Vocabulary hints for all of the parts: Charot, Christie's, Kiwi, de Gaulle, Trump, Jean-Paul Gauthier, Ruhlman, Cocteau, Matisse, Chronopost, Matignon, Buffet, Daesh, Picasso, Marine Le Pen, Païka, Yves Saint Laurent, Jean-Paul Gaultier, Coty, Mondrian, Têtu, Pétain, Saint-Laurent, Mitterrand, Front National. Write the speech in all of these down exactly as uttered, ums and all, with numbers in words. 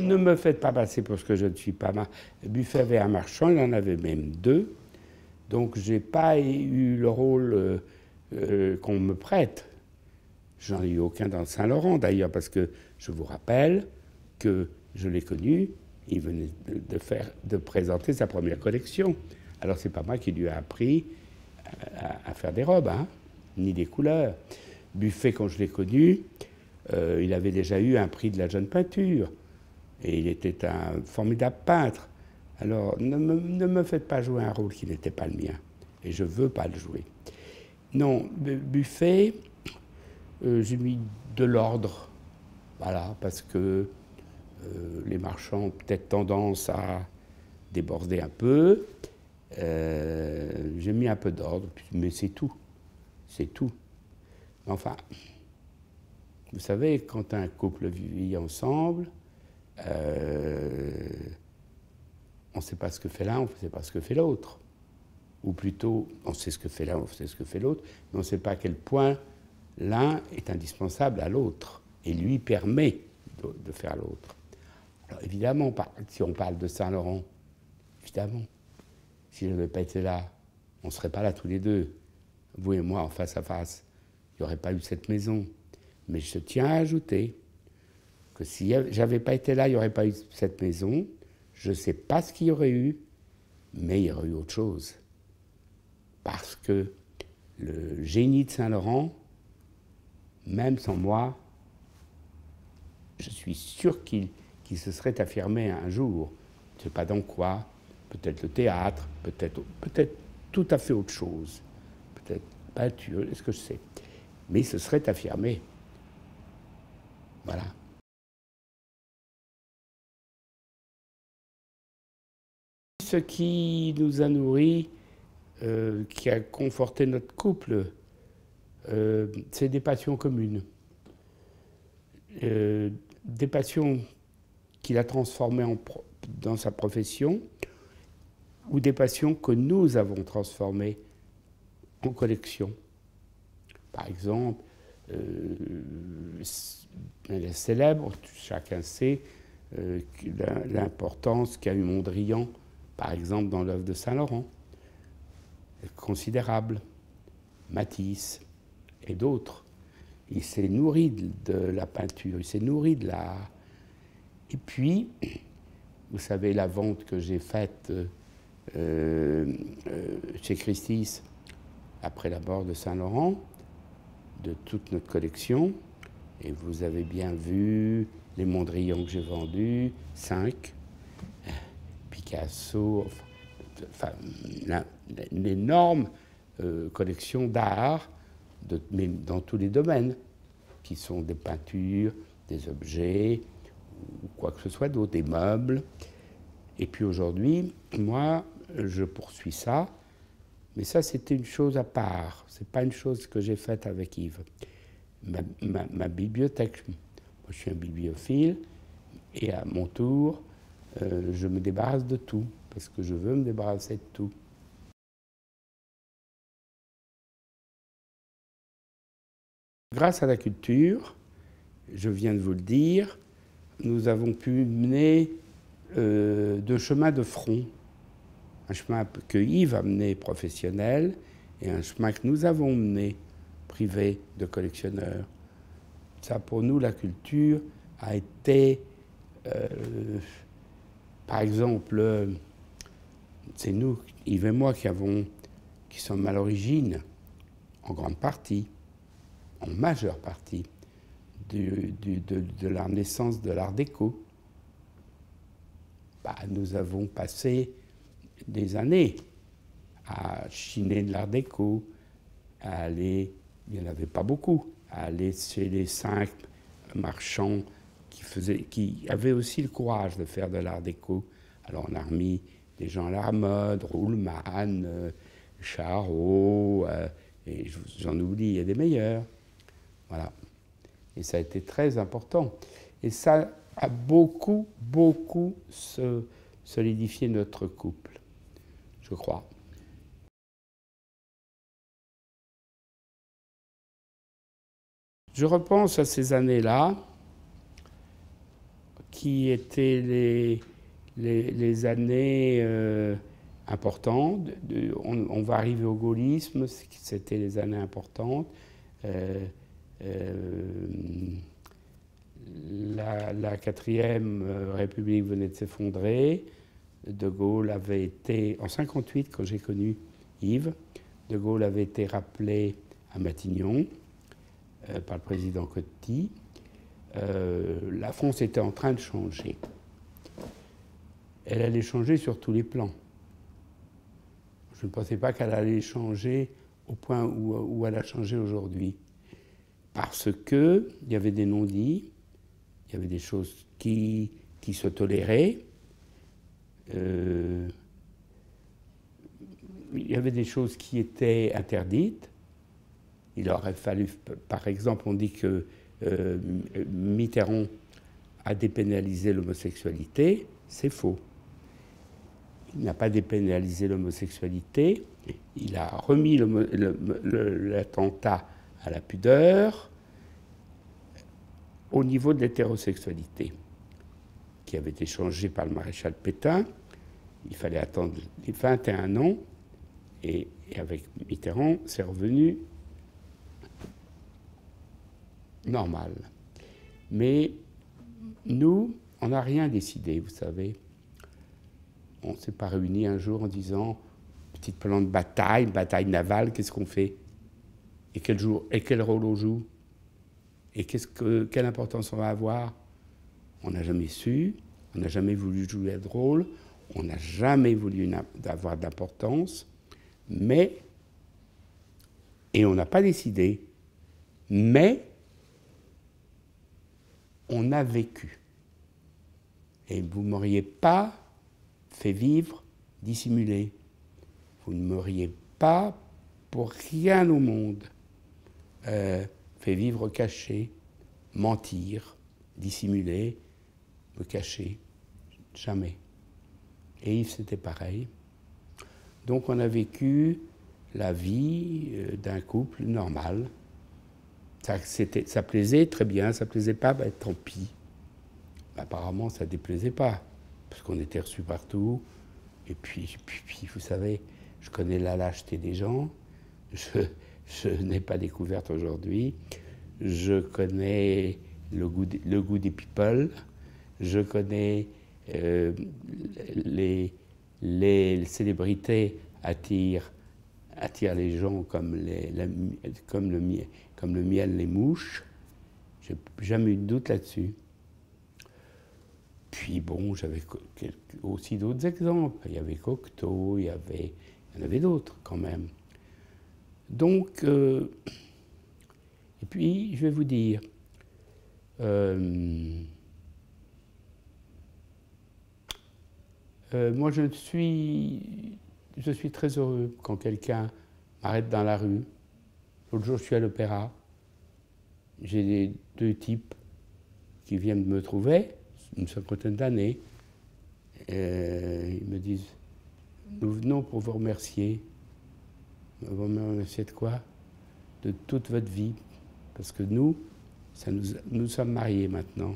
Ne me faites pas passer pour ce que je ne suis pas. Buffet avait un marchand, il en avait même deux. Donc je n'ai pas eu le rôle euh, euh, qu'on me prête. J'en ai eu aucun dans Saint-Laurent d'ailleurs, parce que je vous rappelle que je l'ai connu, il venait de, faire, de présenter sa première collection. Alors c'est pas moi qui lui ai appris à, à faire des robes, hein, ni des couleurs. Buffet, quand je l'ai connu, euh, il avait déjà eu un prix de la jeune peinture. Et il était un formidable peintre. Alors, ne me, ne me faites pas jouer un rôle qui n'était pas le mien. Et je ne veux pas le jouer. Non, Buffet, euh, j'ai mis de l'ordre. Voilà, parce que euh, les marchands ont peut-être tendance à déborder un peu. Euh, j'ai mis un peu d'ordre, mais c'est tout. C'est tout. Enfin, vous savez, quand un couple vit ensemble, Euh, on ne sait pas ce que fait l'un, on ne sait pas ce que fait l'autre. Ou plutôt, on sait ce que fait l'un, on sait ce que fait l'autre, mais on ne sait pas à quel point l'un est indispensable à l'autre et lui permet de, de faire l'autre. Alors évidemment, si on parle de Saint-Laurent, évidemment, si je n'avais pas été là, on ne serait pas là tous les deux, vous et moi en face à face, il n'y aurait pas eu cette maison. Mais je tiens à ajouter que si j'avais pas été là, il n'y aurait pas eu cette maison. Je ne sais pas ce qu'il y aurait eu, mais il y aurait eu autre chose. Parce que le génie de Saint-Laurent, même sans moi, je suis sûr qu'il qu'il se serait affirmé un jour. Je ne sais pas dans quoi, peut-être le théâtre, peut-être peut-être tout à fait autre chose, peut-être peinture, est-ce que je sais. Mais il se serait affirmé. Voilà. Ce qui nous a nourris, euh, qui a conforté notre couple, euh, c'est des passions communes. Euh, des passions qu'il a transformées en pro dans sa profession, ou des passions que nous avons transformées en collection. Par exemple, euh, elle est célèbre, chacun sait euh, l'importance qu'a eu Mondrian, par exemple, dans l'œuvre de Saint-Laurent, considérable, Matisse et d'autres. Il s'est nourri de la peinture, il s'est nourri de l'art. Et puis, vous savez, la vente que j'ai faite euh, euh, chez Christie's, après la mort de Saint-Laurent, de toute notre collection, et vous avez bien vu les Mondrians que j'ai vendus, cinq, Picasso, enfin, une énorme euh, collection d'art, mais dans tous les domaines, qui sont des peintures, des objets, ou quoi que ce soit d'autre, des meubles. Et puis aujourd'hui, moi, je poursuis ça, mais ça, c'était une chose à part. C'est pas une chose que j'ai faite avec Yves. Ma, ma, ma bibliothèque, moi, je suis un bibliophile, et à mon tour, Euh, je me débarrasse de tout, parce que je veux me débarrasser de tout. Grâce à la culture, je viens de vous le dire, nous avons pu mener euh, deux chemins de front. Un chemin que Yves a mené professionnel et un chemin que nous avons mené privé de collectionneurs. Ça, pour nous, la culture a été... Euh, Par exemple, c'est nous, Yves et moi, qui, avons, qui sommes à l'origine, en grande partie, en majeure partie, du, du, de, de la naissance de l'art déco. Bah, nous avons passé des années à chiner de l'art déco, à aller, il n'y en avait pas beaucoup, à aller chez les cinq marchands Qui, faisait, qui avait aussi le courage de faire de l'art déco. Alors on a remis des gens à la mode, Ruhlman, euh, Charot, euh, et j'en oublie, il y a des meilleurs. Voilà. Et ça a été très important. Et ça a beaucoup, beaucoup se, solidifié notre couple, je crois. Je repense à ces années-là, qui étaient les, les, les années euh, importantes. De, on, on va arriver au gaullisme, c'était les années importantes. Euh, euh, la, la quatrième République venait de s'effondrer. De Gaulle avait été, en cinquante-huit, quand j'ai connu Yves, de Gaulle avait été rappelé à Matignon euh, par le président Coty. Euh, la France était en train de changer. Elle allait changer sur tous les plans. Je ne pensais pas qu'elle allait changer au point où, où elle a changé aujourd'hui. Parce qu'il y avait des non-dits, il y avait des choses qui, qui se toléraient, euh, il y avait des choses qui étaient interdites. Il aurait fallu, par exemple, on dit que Euh, Mitterrand a dépénalisé l'homosexualité, c'est faux. Il n'a pas dépénalisé l'homosexualité, il a remis l'attentat à la pudeur au niveau de l'hétérosexualité, qui avait été changé par le maréchal Pétain. Il fallait attendre les vingt et un ans, et, et avec Mitterrand, c'est revenu normal. Mais nous, on n'a rien décidé, vous savez. On ne s'est pas réunis un jour en disant petite plan de bataille, bataille navale, qu'est-ce qu'on fait? Et quel jour, et quel rôle on joue? Et qu'est-ce que, quelle importance on va avoir? On n'a jamais su, on n'a jamais voulu jouer de rôle, on n'a jamais voulu une, avoir d'importance, mais, et on n'a pas décidé, mais on a vécu. Et vous ne m'auriez pas fait vivre dissimulé. Vous ne m'auriez pas, pour rien au monde, euh, fait vivre caché, mentir, dissimuler, me cacher. Jamais. Et Yves, c'était pareil. Donc on a vécu la vie d'un couple normal. Ça, ça plaisait très bien, ça plaisait pas, ben, tant pis. Ben, apparemment, ça déplaisait pas, parce qu'on était reçus partout. Et puis, puis, puis, vous savez, je connais la lâcheté des gens, je, je n'ai pas découverte aujourd'hui, je connais le goût, de, le goût des people, je connais euh, les, les célébrités attirent, attirent les gens comme, les, la, comme le miel. Comme le miel, les mouches, j'ai jamais eu de doute là-dessus. Puis bon, j'avais aussi d'autres exemples. Il y avait Cocteau, il y, avait, il y en avait d'autres quand même. Donc, euh, et puis je vais vous dire, euh, euh, moi je suis, je suis très heureux quand quelqu'un m'arrête dans la rue. L'autre jour, je suis à l'opéra, j'ai deux types qui viennent me trouver, une cinquantaine d'années, ils me disent « Nous venons pour vous remercier. » Vous remerciez de quoi? De toute votre vie, parce que nous, ça nous, nous sommes mariés maintenant.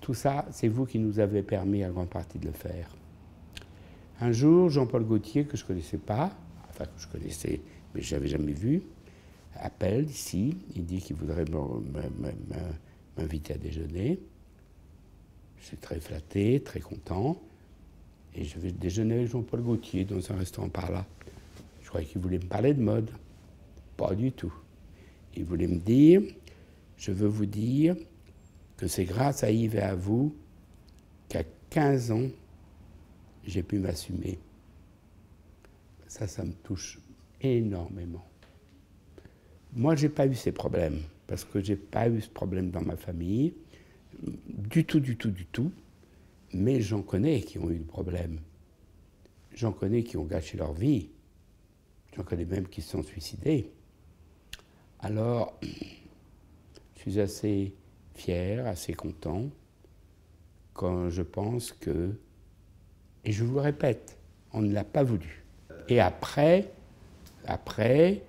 Tout ça, c'est vous qui nous avez permis à grande partie de le faire. Un jour, Jean-Paul Gauthier, que je ne connaissais pas, enfin que je connaissais, mais je n'avais jamais vu, appelle ici, il dit qu'il voudrait m'inviter à déjeuner. Je suis très flatté, très content, et je vais déjeuner avec Jean-Paul Gaultier dans un restaurant par là. Je croyais qu'il voulait me parler de mode. Pas du tout. Il voulait me dire, je veux vous dire que c'est grâce à Yves et à vous qu'à quinze ans, j'ai pu m'assumer. Ça, ça me touche énormément. Moi, je n'ai pas eu ces problèmes, parce que je n'ai pas eu ce problème dans ma famille, du tout, du tout, du tout, mais j'en connais qui ont eu des problèmes. J'en connais qui ont gâché leur vie. J'en connais même qui se sont suicidés. Alors, je suis assez fier, assez content, quand je pense que, et je vous le répète, on ne l'a pas voulu. Et après, après,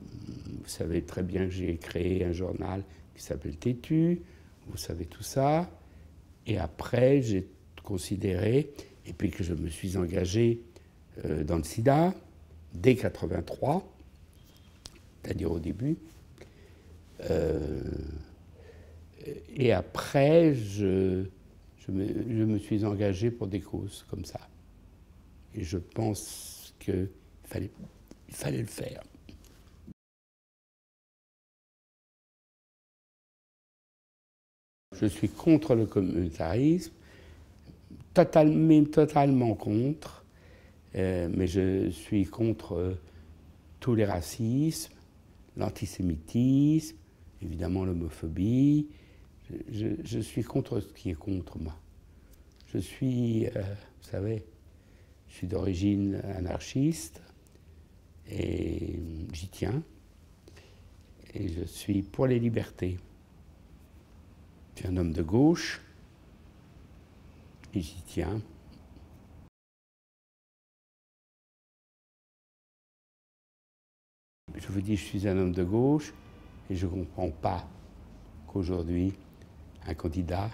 vous savez très bien que j'ai créé un journal qui s'appelle Têtu, vous savez tout ça. Et après, j'ai considéré, et puis que je me suis engagé euh, dans le sida, dès quatre-vingt-trois, c'est-à-dire au début. Euh, et après, je, je, me, je me suis engagé pour des causes comme ça. Et je pense qu'il fallait, il fallait le faire. Je suis contre le communautarisme, total, mais totalement contre, euh, mais je suis contre euh, tous les racismes, l'antisémitisme, évidemment l'homophobie. Je, je, je suis contre ce qui est contre moi. Je suis, euh, vous savez, je suis d'origine anarchiste et j'y tiens. Et je suis pour les libertés. Je suis un homme de gauche, et j'y tiens. Je vous dis, je suis un homme de gauche, et je ne comprends pas qu'aujourd'hui, un candidat,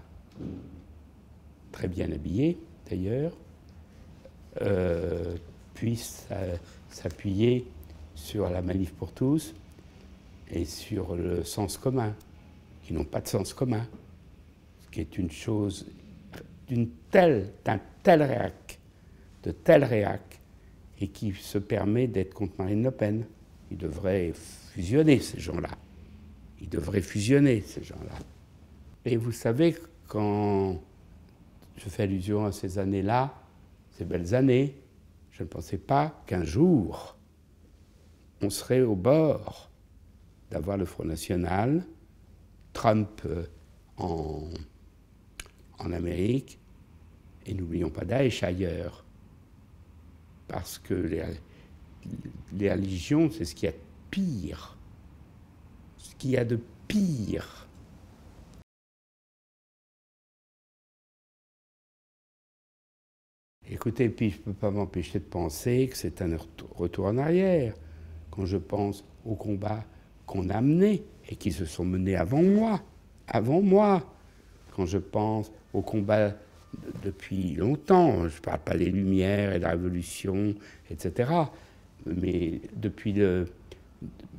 très bien habillé d'ailleurs, euh, puisse euh, s'appuyer sur la manif pour tous et sur le sens commun, qui n'ont pas de sens commun. Qui est une chose d'une telle, d'un tel réac, de tel réac, et qui se permet d'être contre Marine Le Pen. Ils devraient fusionner, ces gens-là. Ils devraient fusionner, ces gens-là. Et vous savez, quand je fais allusion à ces années-là, ces belles années, je ne pensais pas qu'un jour, on serait au bord d'avoir le Front National, Trump en... en Amérique, et n'oublions pas Daesh ailleurs. Parce que les, les religions, c'est ce qu'il y a de pire. Ce qu'il y a de pire. Écoutez, puis je ne peux pas m'empêcher de penser que c'est un retour en arrière. Quand je pense aux combats qu'on a menés et qui se sont menés avant moi, avant moi, quand je pense au combat de, depuis longtemps, je ne parle pas des Lumières et de la Révolution, et cetera, mais depuis le,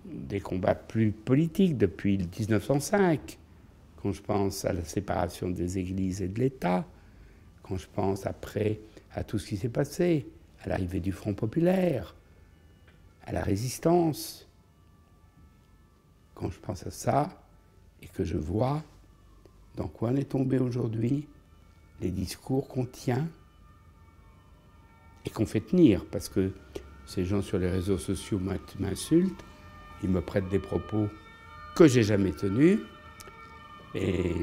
des combats plus politiques, depuis mille neuf cent cinq, quand je pense à la séparation des Églises et de l'État, quand je pense après à tout ce qui s'est passé, à l'arrivée du Front populaire, à la Résistance, quand je pense à ça et que je vois dans quoi on est tombé aujourd'hui, les discours qu'on tient et qu'on fait tenir, parce que ces gens sur les réseaux sociaux m'insultent, ils me prêtent des propos que j'ai jamais tenus, et